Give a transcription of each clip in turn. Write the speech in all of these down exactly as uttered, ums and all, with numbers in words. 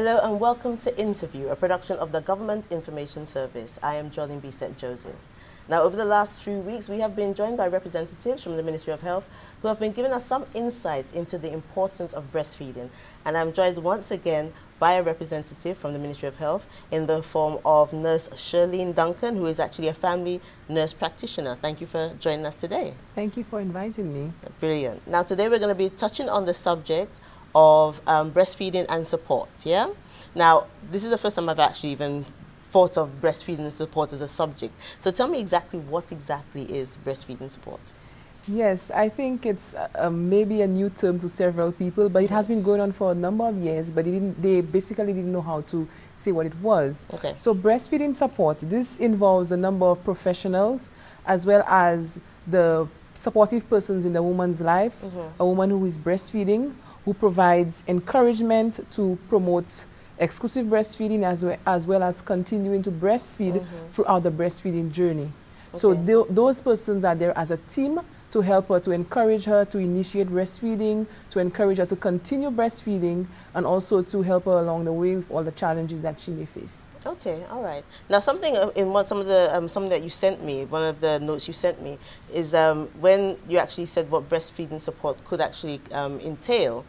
Hello and welcome to Interview, a production of the Government Information Service. I am Jolene Bisset-Joseph. Now, over the last three weeks, we have been joined by representatives from the Ministry of Health who have been giving us some insight into the importance of breastfeeding. And I'm joined once again by a representative from the Ministry of Health in the form of Nurse Sherline Duncan, who is actually a family nurse practitioner. Thank you for joining us today. Thank you for inviting me. Brilliant. Now, today we're going to be touching on the subject of um, breastfeeding and support, yeah? Now, this is the first time I've actually even thought of breastfeeding and support as a subject. So tell me exactly what exactly is breastfeeding support? Yes, I think it's uh, um, maybe a new term to several people, but it has been going on for a number of years, but it didn't, they basically didn't know how to say what it was. Okay. So breastfeeding support, this involves a number of professionals as well as the supportive persons in the woman's life, mm-hmm. a woman who is breastfeeding, who provides encouragement to promote exclusive breastfeeding as well as, well as continuing to breastfeed mm-hmm. throughout the breastfeeding journey. Okay. So th those persons are there as a team to help her, to encourage her to initiate breastfeeding, to encourage her to continue breastfeeding, and also to help her along the way with all the challenges that she may face. Okay, all right. Now, something in one, some of the um, something that you sent me, one of the notes you sent me, is um, when you actually said what breastfeeding support could actually um, entail,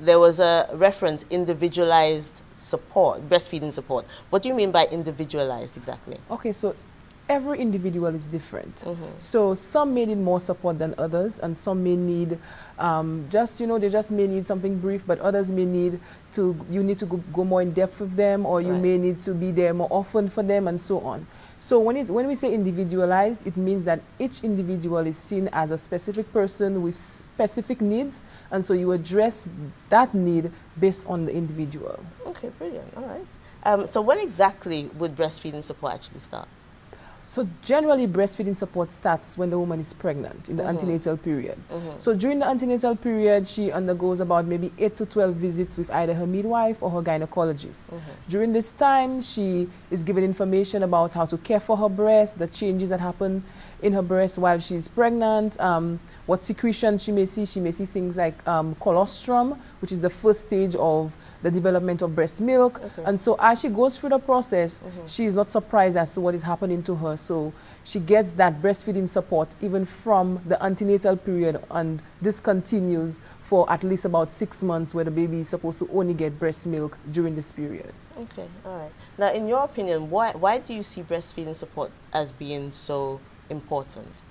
there was a reference, individualized support, breastfeeding support. What do you mean by individualized exactly? Okay, so every individual is different. Mm-hmm. So some may need more support than others, and some may need um, just, you know, they just may need something brief, but others may need to, you need to go, go more in depth with them, or you right. may need to be there more often for them, and so on. So when, it, when we say individualized, it means that each individual is seen as a specific person with specific needs, and so you address that need based on the individual. Okay, brilliant, all right. Um, so when exactly would breastfeeding support actually start? So generally, breastfeeding support starts when the woman is pregnant in the mm-hmm. antenatal period. Mm-hmm. So during the antenatal period, she undergoes about maybe eight to twelve visits with either her midwife or her gynecologist. Mm-hmm. During this time, she is given information about how to care for her breast, the changes that happen in her breast while she's pregnant, um, what secretions she may see. She may see things like um, colostrum, which is the first stage of the development of breast milk. Okay. And so as she goes through the process, mm-hmm. she is not surprised as to what is happening to her. So she gets that breastfeeding support even from the antenatal period, and this continues for at least about six months where the baby is supposed to only get breast milk during this period. Okay, all right. Now, in your opinion, why, why do you see breastfeeding support as being so important?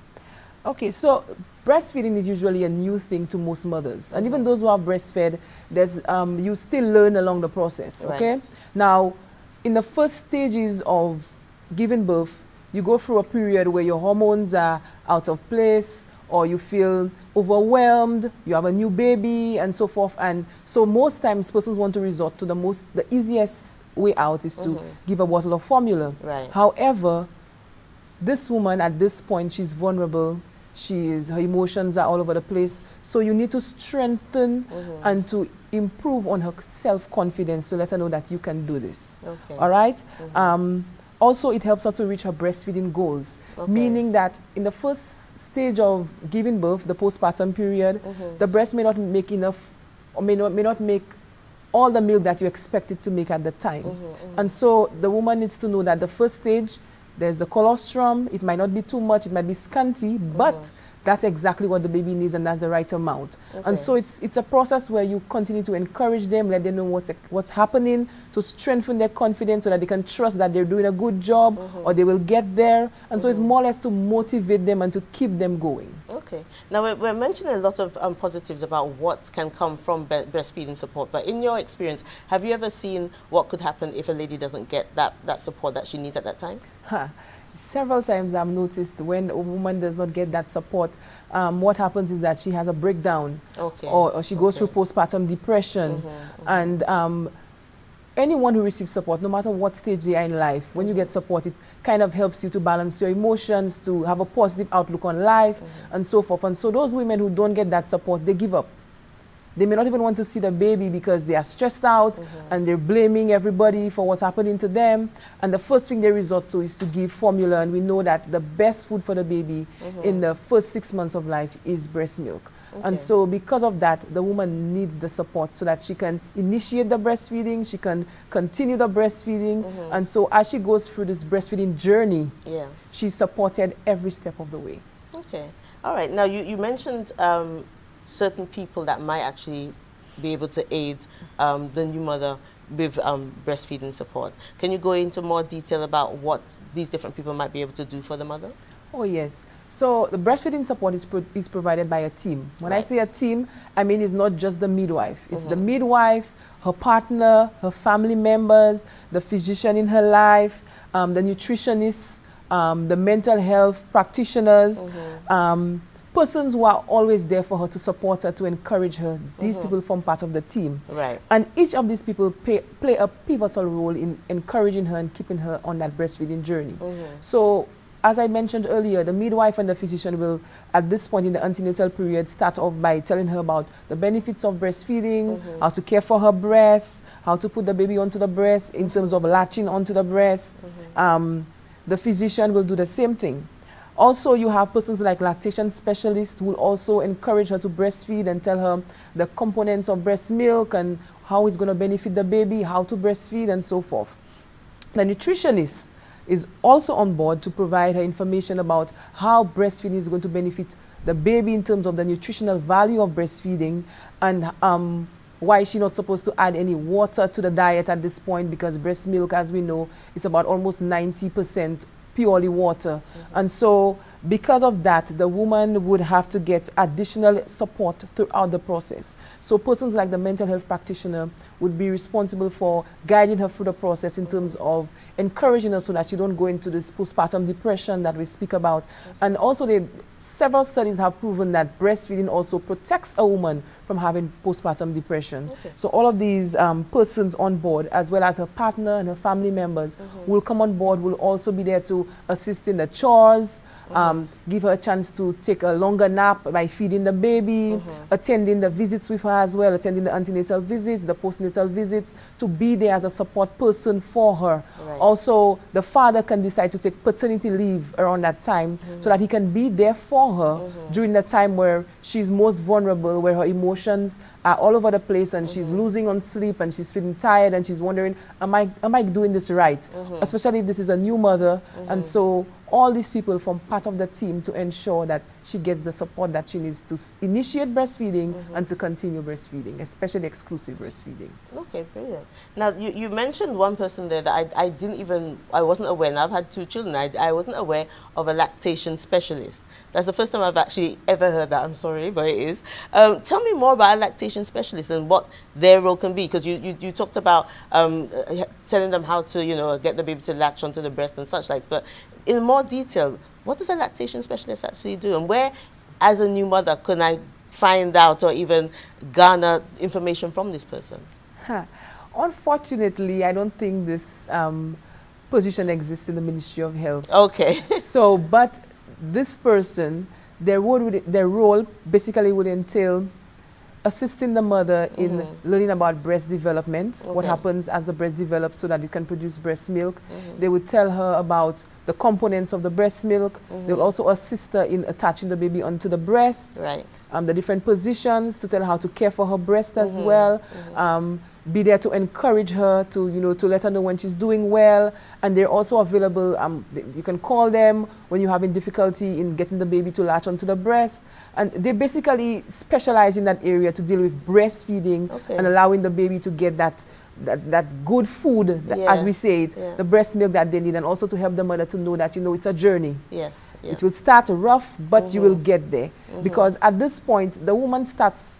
Okay, so breastfeeding is usually a new thing to most mothers. And mm-hmm. even those who are breastfed, there's, um, you still learn along the process, right. okay? Now, in the first stages of giving birth, you go through a period where your hormones are out of place, or you feel overwhelmed, you have a new baby, and so forth. And so most times, persons want to resort to the most, the easiest way out is mm-hmm. to give a bottle of formula. Right. However, this woman at this point, she's vulnerable. She is, her emotions are all over the place. So you need to strengthen mm-hmm. and to improve on her self-confidence to let her know that you can do this. Okay. All right? Mm-hmm. um, also, it helps her to reach her breastfeeding goals, okay. meaning that in the first stage of giving birth, the postpartum period, mm-hmm. the breast may not make enough, or may not, may not make all the milk that you expect it to make at the time. Mm-hmm, mm-hmm. And so the woman needs to know that the first stage, there's the colostrum. It might not be too much, it might be scanty, mm-hmm. but that's exactly what the baby needs, and that's the right amount. Okay. And so it's, it's a process where you continue to encourage them, let them know what's, what's happening, to strengthen their confidence so that they can trust that they're doing a good job mm-hmm. or they will get there. And mm-hmm. so it's more or less to motivate them and to keep them going. Okay. Now, we're, we're mentioning a lot of um, positives about what can come from be breastfeeding support, but in your experience, have you ever seen what could happen if a lady doesn't get that, that support that she needs at that time? Huh. Several times I've noticed when a woman does not get that support, um, what happens is that she has a breakdown, okay. or, or she goes okay. through postpartum depression. Mm-hmm, mm-hmm. And um, anyone who receives support, no matter what stage they are in life, when mm-hmm. you get support, it kind of helps you to balance your emotions, to have a positive outlook on life, mm-hmm. and so forth. And so those women who don't get that support, they give up. They may not even want to see the baby because they are stressed out mm-hmm. and they're blaming everybody for what's happening to them. And the first thing they resort to is to give formula. And we know that the best food for the baby mm-hmm. in the first six months of life is breast milk. Okay. And so because of that, the woman needs the support so that she can initiate the breastfeeding, she can continue the breastfeeding. Mm-hmm. And so as she goes through this breastfeeding journey, yeah. she's supported every step of the way. Okay. All right. Now, you, you mentioned um, certain people that might actually be able to aid um, the new mother with um, breastfeeding support. Can you go into more detail about what these different people might be able to do for the mother? Oh, yes. So the breastfeeding support is, pro is provided by a team. When right. I say a team, I mean it's not just the midwife. It's mm-hmm. the midwife, her partner, her family members, the physician in her life, um, the nutritionist, um, the mental health practitioners, mm-hmm. um, persons who are always there for her to support her, to encourage her. These mm-hmm. people form part of the team. Right. And each of these people pay, play a pivotal role in encouraging her and keeping her on that breastfeeding journey. Mm-hmm. So, as I mentioned earlier, the midwife and the physician will, at this point in the antenatal period, start off by telling her about the benefits of breastfeeding, mm-hmm. how to care for her breasts, how to put the baby onto the breast in mm-hmm. terms of latching onto the breast. Mm-hmm. Um, the physician will do the same thing. Also, you have persons like lactation specialists who will also encourage her to breastfeed and tell her the components of breast milk and how it's going to benefit the baby, how to breastfeed, and so forth. The nutritionist is also on board to provide her information about how breastfeeding is going to benefit the baby in terms of the nutritional value of breastfeeding, and um, why is she not supposed to add any water to the diet at this point, because breast milk, as we know, is about almost ninety percent purely water. Mm-hmm. And so because of that, the woman would have to get additional support throughout the process. So persons like the mental health practitioner would be responsible for guiding her through the process in mm-hmm. terms of encouraging her so that she don't go into this postpartum depression that we speak about. Mm-hmm. And also, they, several studies have proven that breastfeeding also protects a woman from having postpartum depression. Okay. So all of these um, persons on board, as well as her partner and her family members, mm-hmm. will come on board, will also be there to assist in the chores, Um, give her a chance to take a longer nap by feeding the baby, mm-hmm. attending the visits with her as well, attending the antenatal visits, the postnatal visits, to be there as a support person for her. Right. Also, the father can decide to take paternity leave around that time mm-hmm. so that he can be there for her mm-hmm. during the time where she's most vulnerable, where her emotions are all over the place and mm-hmm. she's losing on sleep and she's feeling tired and she's wondering, am I, am I doing this right? Mm-hmm. Especially if this is a new mother. Mm-hmm. And so all these people form part of the team to ensure that she gets the support that she needs to s initiate breastfeeding mm-hmm. and to continue breastfeeding, especially exclusive breastfeeding. Okay, brilliant. Now, you, you mentioned one person there that I, I didn't even, I wasn't aware. Now, I've had two children. I, I wasn't aware of a lactation specialist. That's the first time I've actually ever heard that. I'm sorry, but it is. Um, tell me more about a lactation specialist and what their role can be, because you, you, you talked about um, uh, telling them how to, you know, get the baby to latch onto the breast and such like, but in more detail, what does a lactation specialist actually do, and where, as a new mother, can I find out or even garner information from this person? Huh. Unfortunately, I don't think this um, position exists in the Ministry of Health. Okay. So, but this person, their role, would, their role basically would entail assisting the mother mm-hmm. in learning about breast development, okay. what happens as the breast develops so that it can produce breast milk. Mm-hmm. They would tell her about the components of the breast milk. Mm-hmm. They'll also assist her in attaching the baby onto the breast, right. um, the different positions to tell her how to care for her breast mm-hmm. as well, mm-hmm. um, be there to encourage her, to, you know, to let her know when she's doing well. And they're also available, um, th you can call them when you're having difficulty in getting the baby to latch onto the breast. And they basically specialize in that area to deal with breastfeeding okay. and allowing the baby to get that That, that good food, that, yeah. as we say it, yeah. the breast milk that they need, and also to help the mother to know that, you know, it's a journey. Yes. yes. It will start rough, but mm-hmm. you will get there. Mm-hmm. Because at this point, the woman starts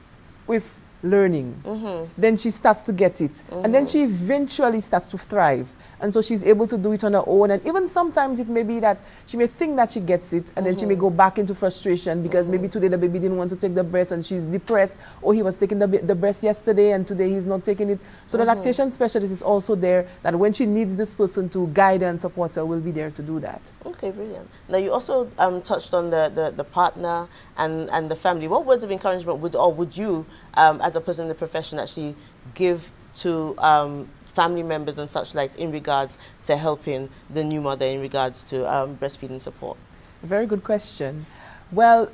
with learning. Mm-hmm. Then she starts to get it. Mm-hmm. And then she eventually starts to thrive. And so she's able to do it on her own. And even sometimes it may be that she may think that she gets it, and mm-hmm. then she may go back into frustration because mm-hmm. maybe today the baby didn't want to take the breast and she's depressed, or he was taking the, the breast yesterday and today he's not taking it. So mm-hmm. the lactation specialist is also there, that when she needs this person to guide and support her, will be there to do that. Okay, brilliant. Now, you also um, touched on the, the, the partner and, and the family. What words of encouragement would, or would you, um, as a person in the profession, actually give to um, family members and such like in regards to helping the new mother in regards to um, breastfeeding support? Very good question. Well,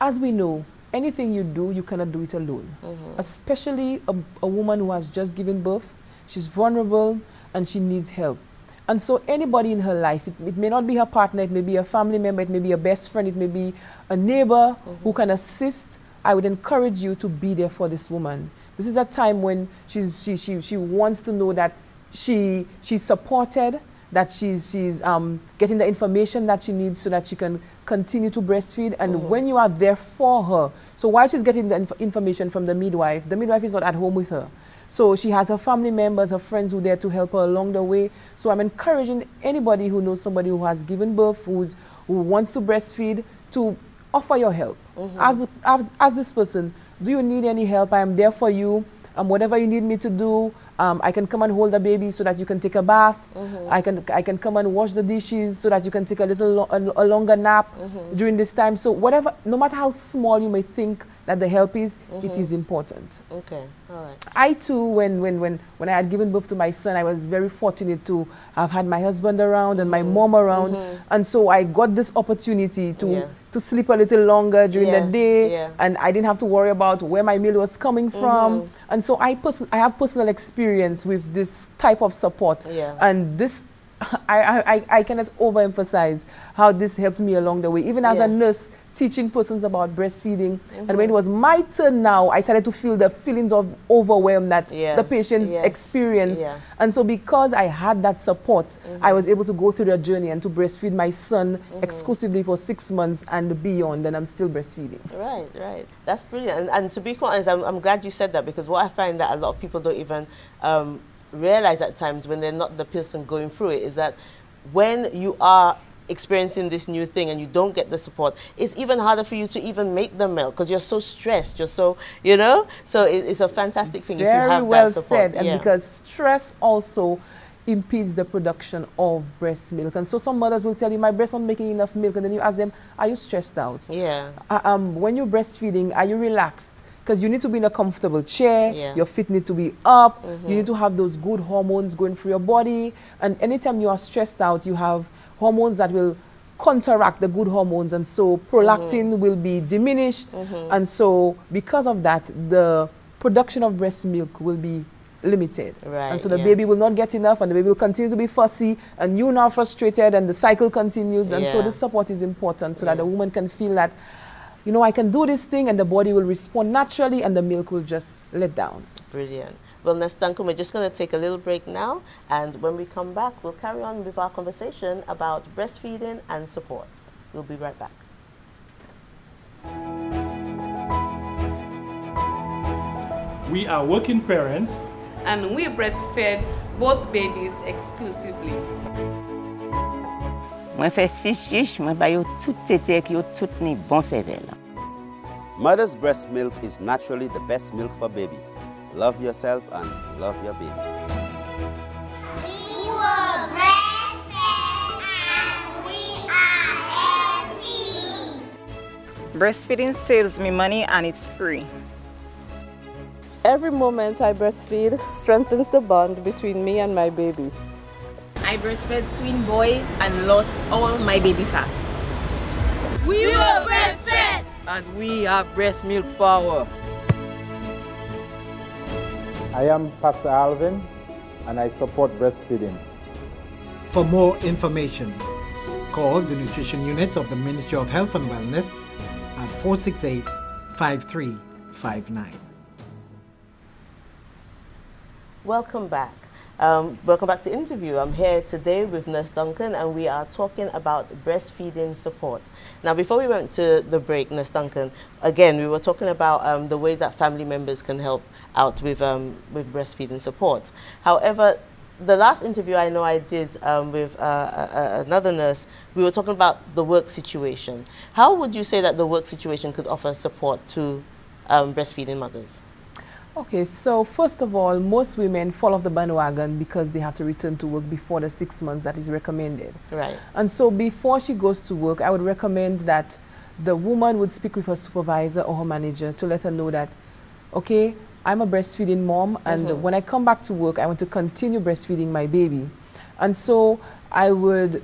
as we know, anything you do, you cannot do it alone. Mm-hmm. Especially a, a woman who has just given birth, she's vulnerable and she needs help. And so anybody in her life, it, it may not be her partner, it may be a family member, it may be a best friend, it may be a neighbor mm-hmm. who can assist. I would encourage you to be there for this woman. This is a time when she's, she, she, she wants to know that she, she's supported, that she's, she's um, getting the information that she needs so that she can continue to breastfeed. And mm-hmm. when you are there for her, so while she's getting the inf information from the midwife, the midwife is not at home with her. So she has her family members, her friends who are there to help her along the way. So I'm encouraging anybody who knows somebody who has given birth, who's, who wants to breastfeed, to offer your help. Mm-hmm. Ask, the, ask, ask this person, do you need any help? I am there for you. Um, whatever you need me to do, um, I can come and hold the baby so that you can take a bath. Mm-hmm. I can I can come and wash the dishes so that you can take a little lo a, a longer nap mm-hmm. during this time. So whatever, no matter how small you may think that the help is, mm-hmm. it is important. Okay, all right. I too, when when when when I had given birth to my son, I was very fortunate to have had my husband around and mm-hmm. my mom around, mm-hmm. and so I got this opportunity to. Yeah. to sleep a little longer during yes, the day yeah. and I didn't have to worry about where my meal was coming from mm-hmm. and so I, person I have personal experience with this type of support yeah. and this I, I, I cannot overemphasize how this helped me along the way, even as yeah. a nurse teaching persons about breastfeeding mm-hmm. and when it was my turn now, I started to feel the feelings of overwhelm that yeah. the patients yes. experience yeah. and so because I had that support mm-hmm. I was able to go through the journey and to breastfeed my son mm-hmm. exclusively for six months and beyond, and I'm still breastfeeding. Right, right. That's brilliant. And, and to be quite honest, I'm, I'm glad you said that, because what I find that a lot of people don't even um, realize at times when they're not the person going through it is that when you are experiencing this new thing and you don't get the support, it's even harder for you to even make the milk because you're so stressed, you're so, you know, so it, it's a fantastic thing Very if you have well that support. Said, and yeah. because stress also impedes the production of breast milk, and so some mothers will tell you, my breast's not making enough milk, and then you ask them, are you stressed out? Yeah. Uh, um, when you're breastfeeding, are you relaxed? Because you need to be in a comfortable chair, yeah. your feet need to be up, mm-hmm. you need to have those good hormones going through your body, and anytime you are stressed out, you have hormones that will counteract the good hormones, and so prolactin mm-hmm. will be diminished, mm-hmm. and so because of that, the production of breast milk will be limited, right, and so the yeah. baby will not get enough, and the baby will continue to be fussy, and you're now frustrated, and the cycle continues, and yeah. so the support is important so yeah. that the woman can feel that, you know, I can do this thing, and the body will respond naturally, and the milk will just let down. Brilliant. Well, Miz Duncan, we're just going to take a little break now, and when we come back, we'll carry on with our conversation about breastfeeding and support. We'll be right back. We are working parents, and we breastfed both babies exclusively. I fait six years, I have tout été et tout ni bon cervelle. Mother's breast milk is naturally the best milk for baby. Love yourself and love your baby. We were breastfed and we are healthy. Breastfeeding saves me money and it's free. Every moment I breastfeed strengthens the bond between me and my baby. I breastfed twin boys and lost all my baby fat. We were breastfed and we have breast milk power. I am Pastor Alvin, and I support breastfeeding. For more information, call the Nutrition Unit of the Ministry of Health and Wellness at four six eight, five three five nine. Welcome back. Um, welcome back to Interview. I'm here today with Nurse Duncan, and we are talking about breastfeeding support. Now, before we went to the break, Nurse Duncan, again, we were talking about um, the ways that family members can help out with, um, with breastfeeding support. However, the last interview I know I did um, with uh, a, a, another nurse, we were talking about the work situation. How would you say that the work situation could offer support to um, breastfeeding mothers? Okay, so first of all, most women fall off the bandwagon because they have to return to work before the six months that is recommended. Right. And so before she goes to work, I would recommend that the woman would speak with her supervisor or her manager to let her know that, okay, I'm a breastfeeding mom, and mm-hmm. when I come back to work, I want to continue breastfeeding my baby. And so I would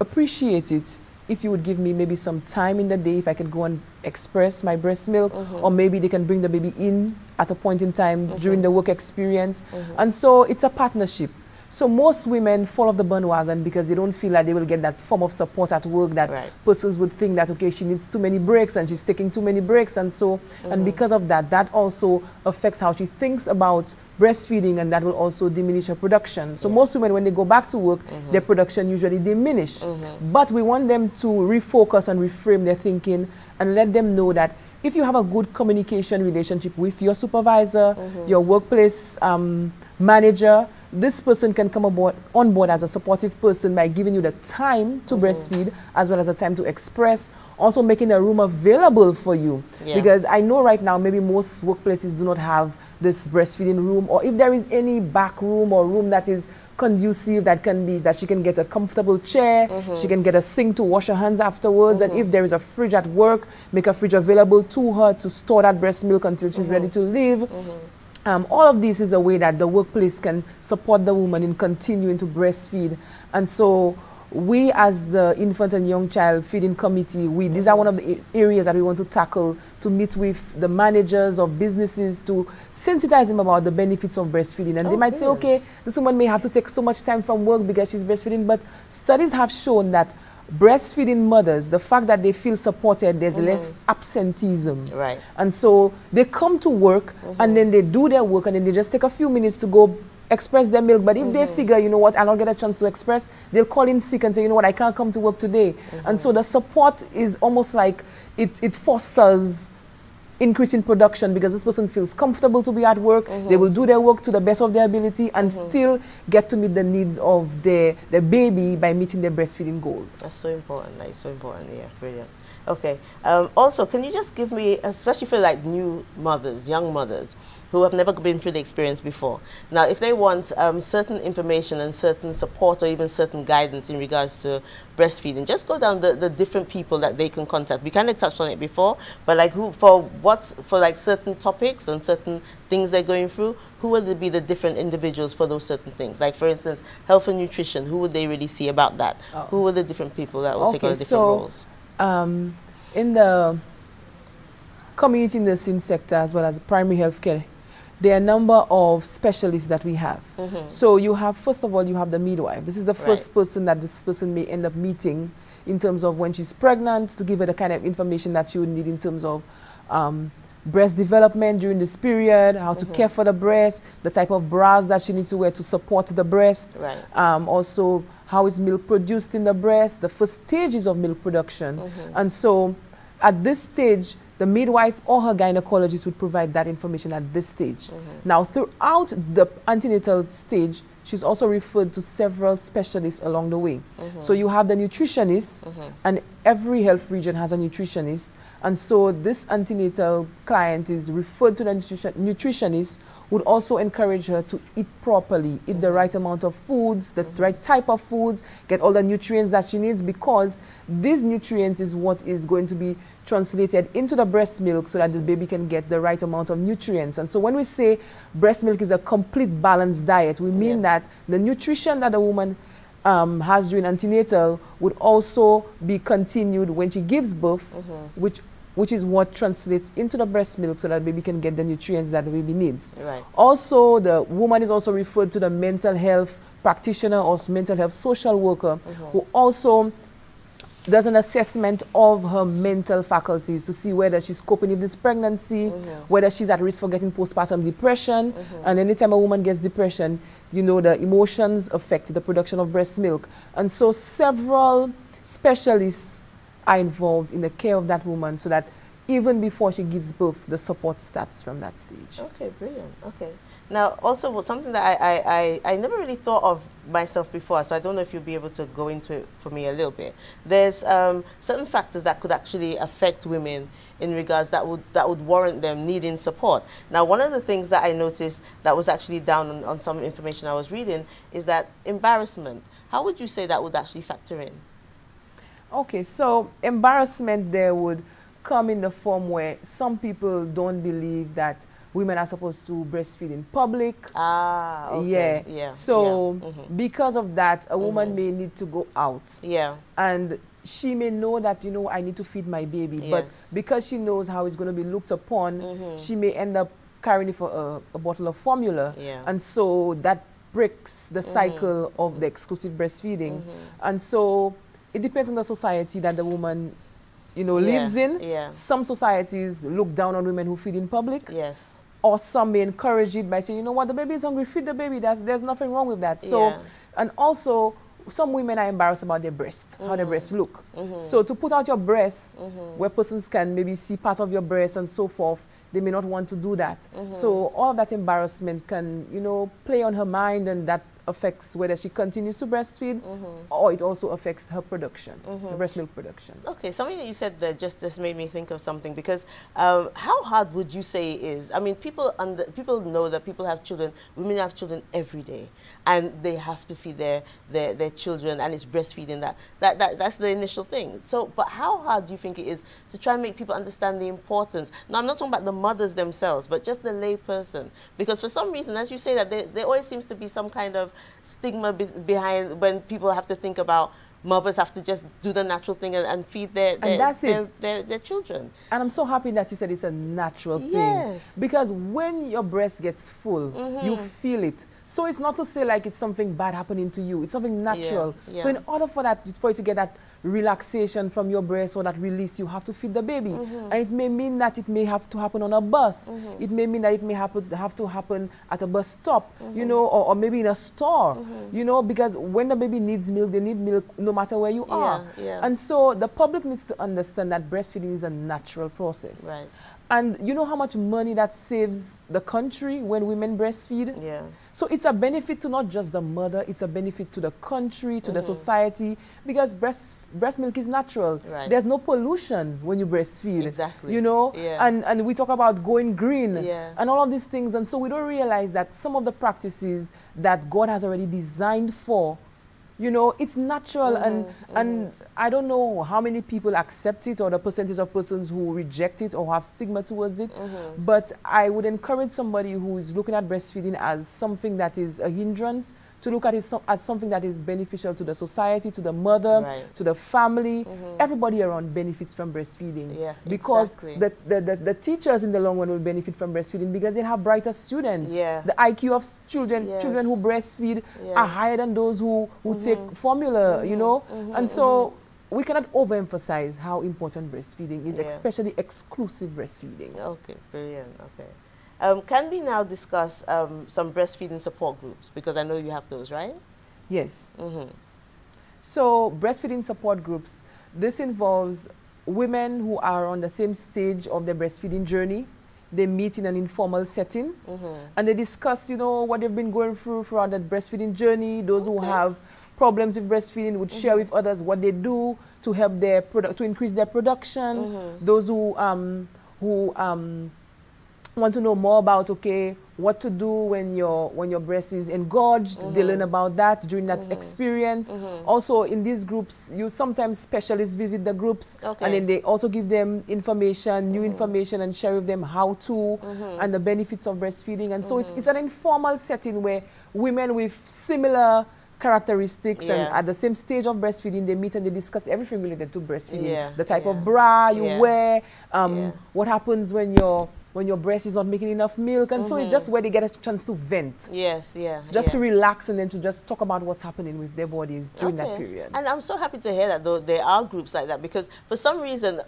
appreciate it if you would give me maybe some time in the day, if I could go and express my breast milk, mm-hmm. or maybe they can bring the baby in at a point in time mm-hmm. during the work experience. Mm-hmm. And so it's a partnership. So most women fall off the bandwagon because they don't feel like they will get that form of support at work, that right. persons would think that, okay, she needs too many breaks and she's taking too many breaks. And so, mm-hmm. and because of that, that also affects how she thinks about breastfeeding, and that will also diminish her production. So yeah. most women, when they go back to work, mm-hmm. their production usually diminish. Mm-hmm. But we want them to refocus and reframe their thinking and let them know that if you have a good communication relationship with your supervisor, mm-hmm. your workplace um, manager, this person can come aboard, on board as a supportive person by giving you the time to mm-hmm. breastfeed, as well as the time to express, also making a room available for you. Yeah. Because I know right now, maybe most workplaces do not have this breastfeeding room, or if there is any back room or room that is conducive, that can be, that she can get a comfortable chair, mm-hmm. she can get a sink to wash her hands afterwards, mm-hmm. and if there is a fridge at work, make a fridge available to her to store that breast milk until she's mm-hmm. ready to leave. Mm-hmm. Um, all of this is a way that the workplace can support the woman in continuing to breastfeed. And so we, as the Infant and Young Child Feeding Committee, we, these are one of the areas that we want to tackle, to meet with the managers of businesses to sensitize them about the benefits of breastfeeding. And oh, they might really? say, okay, this woman may have to take so much time from work because she's breastfeeding, but studies have shown that breastfeeding mothers, the fact that they feel supported, there's mm-hmm. less absenteeism. Right. And so they come to work mm-hmm. and then they do their work and then they just take a few minutes to go express their milk. But if mm-hmm. they figure, you know what, I'll not get a chance to express, they'll call in sick and say, you know what, I can't come to work today. Mm-hmm. And so the support is almost like it, it fosters increase in production, because this person feels comfortable to be at work, mm-hmm. they will do their work to the best of their ability and mm-hmm. still get to meet the needs of their, their baby by meeting their breastfeeding goals. That's so important, that is so important, yeah, brilliant. Okay, um, also, can you just give me, especially for like new mothers, young mothers, who have never been through the experience before. Now, if they want um, certain information and certain support or even certain guidance in regards to breastfeeding, just go down the, the different people that they can contact. We kind of touched on it before, but like who, for what, for like certain topics and certain things they're going through, who would be the different individuals for those certain things? Like for instance, health and nutrition, who would they really see about that? Oh. Who are the different people that will okay, take on different so, roles? Um, in the community nursing sector, as well as primary health care, there are a number of specialists that we have. Mm-hmm. So you have, first of all, you have the midwife. This is the first right. person that this person may end up meeting in terms of when she's pregnant, to give her the kind of information that she would need in terms of um, breast development during this period, how mm-hmm. to care for the breast, the type of bras that she needs to wear to support the breast. Right. Um, also, how is milk produced in the breast, the first stages of milk production. Mm-hmm. And so at this stage, the midwife or her gynecologist would provide that information at this stage. Mm-hmm. Now, throughout the antenatal stage, she's also referred to several specialists along the way. Mm-hmm. So you have the nutritionist, mm-hmm. and every health region has a nutritionist. And so this antenatal client is referred to the nutrition nutritionist, would also encourage her to eat properly, eat mm-hmm. the right amount of foods, the mm-hmm. right type of foods, get all the nutrients that she needs, because these nutrients is what is going to be translated into the breast milk so that the baby can get the right amount of nutrients. And so when we say breast milk is a complete balanced diet, we mean yeah. that the nutrition that a woman Um, has during antenatal would also be continued when she gives birth, mm-hmm. which which is what translates into the breast milk so that baby can get the nutrients that the baby needs. Right. Also, the woman is also referred to the mental health practitioner or mental health social worker, mm-hmm. who also does an assessment of her mental faculties to see whether she's coping with this pregnancy, mm-hmm. whether she's at risk for getting postpartum depression, mm-hmm. and anytime a woman gets depression, you know, the emotions affect the production of breast milk. And so several specialists are involved in the care of that woman so that even before she gives birth, the support starts from that stage. Okay, brilliant. Okay. Now, also, well, something that I, I, I, I never really thought of myself before, so I don't know if you'll be able to go into it for me a little bit. There's um, certain factors that could actually affect women in regards that would, that would warrant them needing support. Now, one of the things that I noticed that was actually down on, on some information I was reading is that embarrassment. How would you say that would actually factor in? Okay, so embarrassment there would come in the form where some people don't believe that women are supposed to breastfeed in public. Ah, okay. Yeah. yeah. So yeah. Mm-hmm. because of that, a woman mm-hmm. may need to go out. Yeah. And she may know that, you know, I need to feed my baby, yes. but because she knows how it's going to be looked upon, mm-hmm. she may end up carrying it for a, a bottle of formula. Yeah. And so that breaks the mm-hmm. cycle of the exclusive breastfeeding. Mm-hmm. And so it depends on the society that the woman, you know, yeah. lives in. Yeah. Some societies look down on women who feed in public. Yes. Or some may encourage it by saying, you know what, the baby is hungry, feed the baby. That's, there's nothing wrong with that. So, yeah. and also, some women are embarrassed about their breasts, mm-hmm. how their breasts look. Mm-hmm. So to put out your breasts, mm-hmm. where persons can maybe see part of your breasts and so forth, they may not want to do that. Mm-hmm. So all of that embarrassment can, you know, play on her mind, and that affects whether she continues to breastfeed, mm-hmm. or it also affects her production, mm-hmm. the breast milk production. Okay, something that you said that just this made me think of something, because um, how hard would you say it is? I mean, people under, people know that people have children, women have children every day, and they have to feed their their, their children, and it's breastfeeding that, that that that's the initial thing. So, but how hard do you think it is to try and make people understand the importance? Now, I'm not talking about the mothers themselves, but just the lay person, because for some reason, as you say that, there, there always seems to be some kind of stigma be behind when people have to think about mothers have to just do the natural thing and, and feed their their, and that's their, it. Their, their their children. And I'm so happy that you said it's a natural thing. Yes. Because when your breast gets full, mm-hmm. you feel it. So it's not to say like it's something bad happening to you. It's something natural. Yeah, yeah. So in order for that, for you to get that relaxation from your breast or that release, you have to feed the baby. Mm-hmm. And it may mean that it may have to happen on a bus. Mm-hmm. It may mean that it may happen, have to happen at a bus stop, mm-hmm. you know, or, or maybe in a store, mm-hmm. you know, because when the baby needs milk, they need milk no matter where you are. Yeah, yeah. And so the public needs to understand that breastfeeding is a natural process. Right. And you know how much money that saves the country when women breastfeed? Yeah. So it's a benefit to not just the mother, it's a benefit to the country, to mm-hmm. the society, because breast, breast milk is natural. Right. There's no pollution when you breastfeed. Exactly. You know? Yeah. And, and we talk about going green, yeah. and all of these things. And so we don't realize that some of the practices that God has already designed for, you know, it's natural, mm-hmm, and mm-hmm. and I don't know how many people accept it or the percentage of persons who reject it or have stigma towards it, mm-hmm. but I would encourage somebody who is looking at breastfeeding as something that is a hindrance to look at it so as something that is beneficial to the society, to the mother, right. to the family. Mm-hmm. Everybody around benefits from breastfeeding. Yeah, because exactly. the, the, the, the teachers in the long run will benefit from breastfeeding because they have brighter students. Yeah. The I Q of children, yes. children who breastfeed yeah. are higher than those who, who mm-hmm. take formula, mm-hmm. you know? Mm-hmm, and so mm-hmm. we cannot overemphasize how important breastfeeding is, yeah. especially exclusive breastfeeding. Okay, brilliant, okay. Um, can we now discuss um, some breastfeeding support groups? Because I know you have those, right? Yes. Mm-hmm. So breastfeeding support groups, this involves women who are on the same stage of their breastfeeding journey. They meet in an informal setting, mm-hmm. and they discuss, you know, what they've been going through throughout that breastfeeding journey. Those okay. who have problems with breastfeeding would mm-hmm. share with others what they do to help their product to increase their production. Mm-hmm. Those who um, who um, want to know more about okay what to do when your when your breast is engorged, mm-hmm. they learn about that during that mm-hmm. experience. Mm-hmm. Also in these groups, you sometimes specialists visit the groups, okay. and then they also give them information, new mm-hmm. information, and share with them how to mm-hmm. and the benefits of breastfeeding. And so mm-hmm. it's, it's an informal setting where women with similar characteristics yeah. and at the same stage of breastfeeding, they meet and they discuss everything related to breastfeeding. Yeah. The type yeah. of bra you yeah. wear, um, yeah. what happens when you're when your breast is not making enough milk, and mm-hmm. so it's just where they get a chance to vent. Yes, yeah. So just yeah. to relax and then to just talk about what's happening with their bodies during okay. that period. And I'm so happy to hear that though there are groups like that, because for some reason,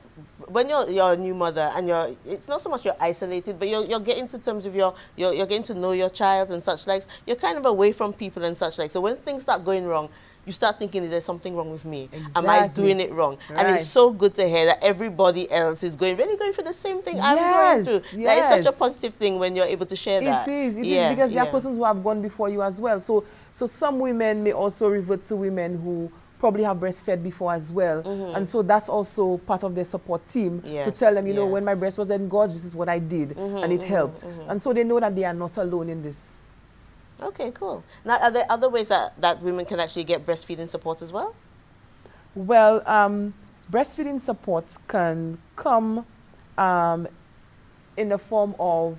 when you're, you're a new mother and you're, it's not so much you're isolated, but you're, you're getting to terms of your, you're, you're getting to know your child and such likes, you're kind of away from people and such like. So when things start going wrong, you start thinking, there's something wrong with me. Exactly. Am I doing it wrong? Right. And it's so good to hear that everybody else is going, really going for the same thing yes, I'm going through. Yes. That is such a positive thing when you're able to share it that. It is, it yeah, is because yeah. there are persons who have gone before you as well. So, so some women may also revert to women who probably have breastfed before as well. Mm-hmm. And so that's also part of their support team yes, to tell them, you yes. know, when my breast was engorged, this is what I did, mm-hmm, and it mm-hmm, helped. Mm-hmm. And so they know that they are not alone in this. Okay, cool. Now, are there other ways that, that women can actually get breastfeeding support as well? Well, um, breastfeeding support can come um, in the form of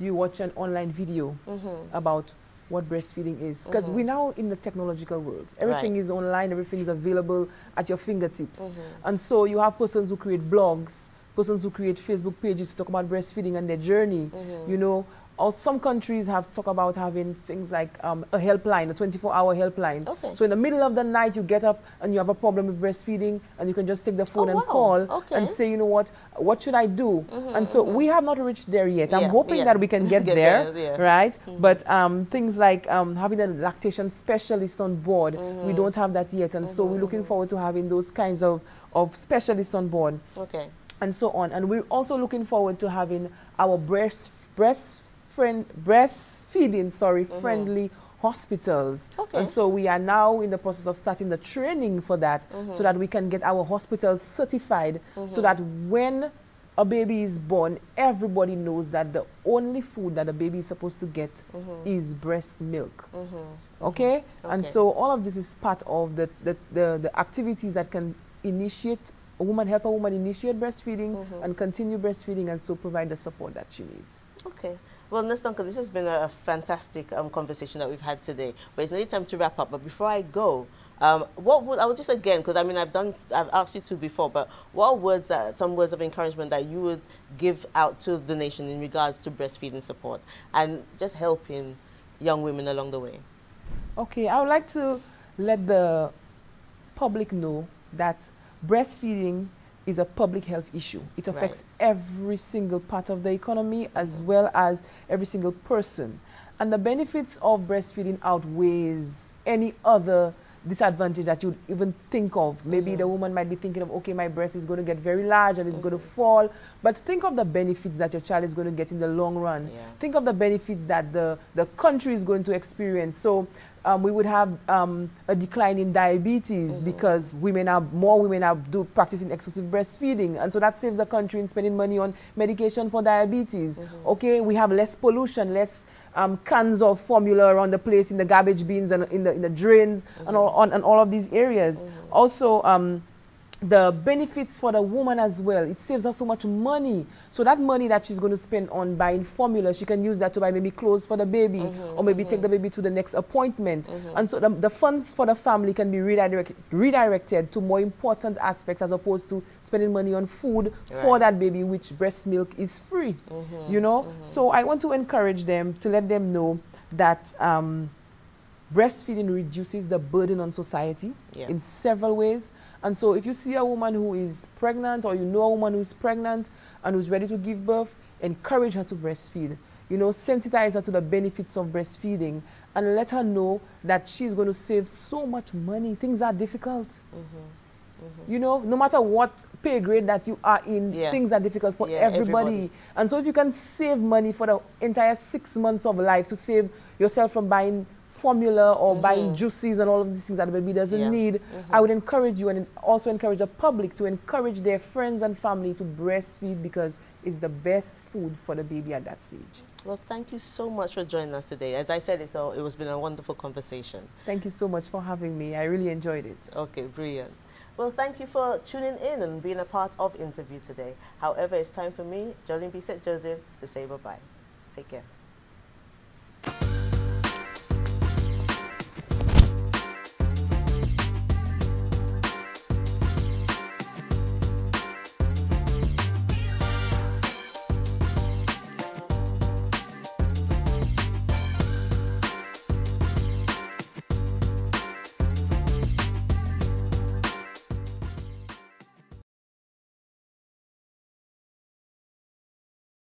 you watch an online video mm-hmm. about what breastfeeding is, because mm-hmm. we're now in the technological world. Everything right. is online, everything is available at your fingertips. Mm-hmm. And so you have persons who create blogs, persons who create Facebook pages to talk about breastfeeding and their journey, mm-hmm. you know. Or some countries have talked about having things like um, a helpline, a twenty-four hour helpline. Okay. So in the middle of the night, you get up and you have a problem with breastfeeding, and you can just take the phone oh, and wow. call okay. and say, you know what, what should I do? Mm-hmm, and so mm-hmm. we have not reached there yet. Yeah, I'm hoping yeah. that we can get, get there, there yeah. right? Mm-hmm. But um, things like um, having a lactation specialist on board, mm-hmm. we don't have that yet. And mm-hmm. so we're looking forward to having those kinds of, of specialists on board. Okay. And so on. And we're also looking forward to having our breast breast Friend, breastfeeding, sorry, mm-hmm. friendly hospitals. Okay. And so we are now in the process of starting the training for that mm-hmm. so that we can get our hospitals certified mm-hmm. so that when a baby is born, everybody knows that the only food that a baby is supposed to get mm-hmm. is breast milk. Mm-hmm. Okay? Okay? And so all of this is part of the, the, the, the activities that can initiate a woman, help a woman initiate breastfeeding mm-hmm. and continue breastfeeding and so provide the support that she needs. Okay. Well, Miz Duncan, this has been a fantastic um, conversation that we've had today, but it's nearly time to wrap up. But before I go, um, what would, I would just again, because I mean, I've done, I've asked you two before, but what words, that, some words of encouragement that you would give out to the nation in regards to breastfeeding support and just helping young women along the way? Okay, I would like to let the public know that breastfeeding is a public health issue. It affects right. every single part of the economy as mm-hmm. well as every single person. And the benefits of breastfeeding outweighs any other disadvantage that you'd even think of. Maybe mm-hmm. the woman might be thinking of, okay, my breast is going to get very large and it's mm-hmm. going to fall. But think of the benefits that your child is going to get in the long run. Yeah. Think of the benefits that the, the country is going to experience. So Um, we would have um, a decline in diabetes mm-hmm. because women are, more women are do practicing exclusive breastfeeding. And so that saves the country in spending money on medication for diabetes. Mm-hmm. Okay, we have less pollution, less um, cans of formula around the place in the garbage bins and in the, in the drains mm-hmm. and all, on, and all of these areas. Mm-hmm. Also, um, the benefits for the woman as well. It saves her so much money. So that money that she's going to spend on buying formula, she can use that to buy maybe clothes for the baby mm-hmm, or maybe mm-hmm. take the baby to the next appointment. Mm-hmm. And so the, the funds for the family can be redirect, redirected to more important aspects as opposed to spending money on food right. for that baby, which breast milk is free, mm-hmm, you know? Mm-hmm. So I want to encourage them to let them know that um, breastfeeding reduces the burden on society yeah. in several ways. And so if you see a woman who is pregnant or you know a woman who's pregnant and who's ready to give birth, encourage her to breastfeed. You know, sensitize her to the benefits of breastfeeding and let her know that she's going to save so much money. Things are difficult. Mm-hmm. Mm-hmm. You know, no matter what pay grade that you are in, yeah. things are difficult for yeah, everybody. everybody. And so if you can save money for the entire six months of life to save yourself from buying formula or mm-hmm. buying juices and all of these things that the baby doesn't yeah. need, mm-hmm. I would encourage you and also encourage the public to encourage their friends and family to breastfeed because it's the best food for the baby at that stage. Well, thank you so much for joining us today. As I said, it's all, it was been a wonderful conversation. Thank you so much for having me. I really enjoyed it. Okay, brilliant. Well, thank you for tuning in and being a part of Interview today. However, it's time for me, Jolene Bisset-Joseph, to say bye-bye. Take care.